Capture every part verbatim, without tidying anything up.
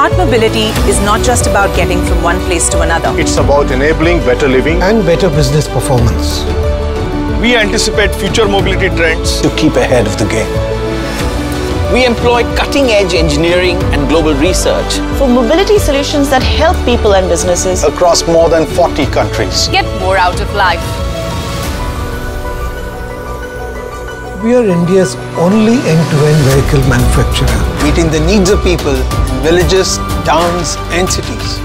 Smart mobility is not just about getting from one place to another. It's about enabling better living and better business performance. We anticipate future mobility trends to keep ahead of the game. We employ cutting-edge engineering and global research for mobility solutions that help people and businesses across more than forty countries get more out of life. We are India's only end-to-end vehicle manufacturer, meeting the needs of people in villages, towns and cities.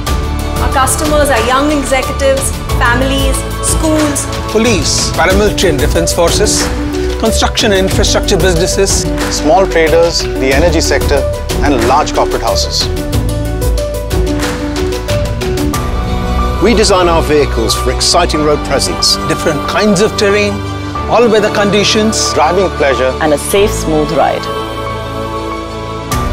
Our customers are young executives, families, schools, police, paramilitary and defense forces, construction and infrastructure businesses, small traders, the energy sector and large corporate houses. We design our vehicles for exciting road presence, different kinds of terrain, all weather conditions, driving pleasure and a safe, smooth ride.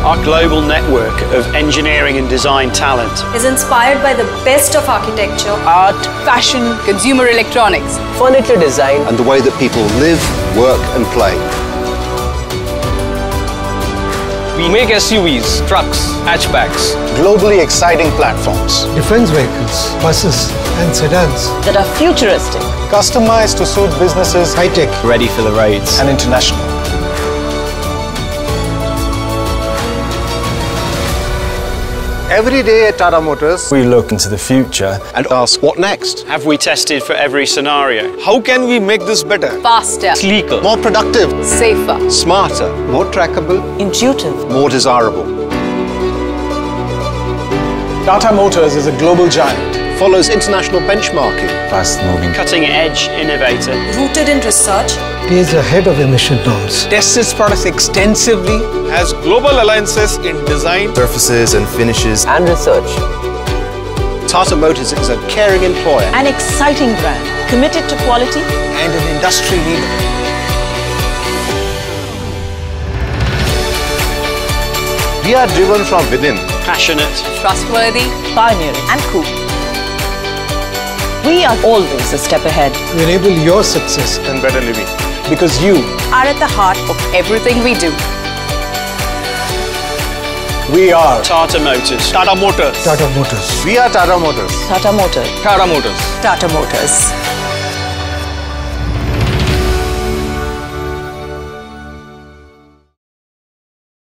Our global network of engineering and design talent is inspired by the best of architecture, art, fashion, consumer electronics, furniture design and the way that people live, work and play. We make S U Vs, trucks, hatchbacks, globally exciting platforms, defense vehicles, buses and sedans that are futuristic, customized to suit businesses, high-tech, ready for the roads, and international. Every day at Tata Motors, we look into the future and ask, what next? Have we tested for every scenario? How can we make this better? Faster. Sleeker. More productive. Safer. Smarter. More trackable. Intuitive. More desirable. Tata Motors is a global giant. Follows international benchmarking. Fast-moving. Cutting-edge innovator. Rooted in research. Pays ahead of emission norms. Tests its products extensively. Has global alliances in design, surfaces and finishes. And research. Tata Motors is a caring employer. An exciting brand. Committed to quality. And an industry leader. We are driven from within. Passionate. Trustworthy. Pioneering. And cool. We are always a step ahead. We enable your success and better living because you are at the heart of everything we do. We are Tata Motors. Tata Motors. Tata Motors. We are Tata Motors. Tata Motors. Tata Motors. Tata Motors. Tata Motors.